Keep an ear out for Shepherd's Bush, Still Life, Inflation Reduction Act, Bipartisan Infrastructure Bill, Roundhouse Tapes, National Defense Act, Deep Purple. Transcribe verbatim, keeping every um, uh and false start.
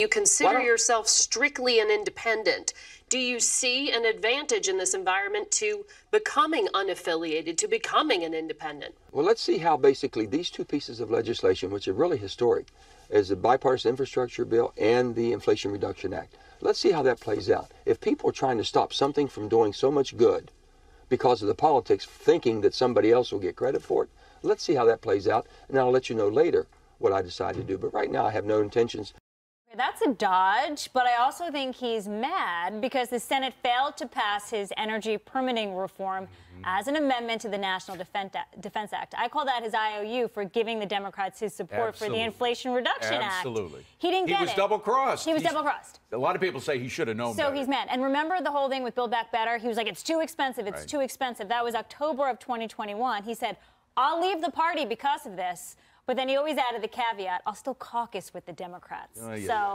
You consider yourself strictly an independent. Do you see an advantage in this environment to becoming unaffiliated, to becoming an independent? Well, let's see how basically these two pieces of legislation, which are really historic, is the Bipartisan Infrastructure Bill and the Inflation Reduction Act. Let's see how that plays out. If people are trying to stop something from doing so much good because of the politics, thinking that somebody else will get credit for it, let's see how that plays out, and I'll let you know later what I decide to do. But right now, I have no intentions. That's a dodge, but I also think he's mad because the Senate failed to pass his energy permitting reform mm-hmm. as an amendment to the National Defense Act. I call that his I O U for giving the Democrats his support Absolutely. for the Inflation Reduction Absolutely. Act. Absolutely. He didn't get it. He was double-crossed. He was double-crossed. A lot of people say he should have known better. So he's mad. And remember the whole thing with Build Back Better? He was like, it's too expensive, it's right. too expensive. That was October of twenty twenty-one. He said, I'll leave the party because of this. But then he always added the caveat, I'll still caucus with the Democrats. Oh, yeah. So.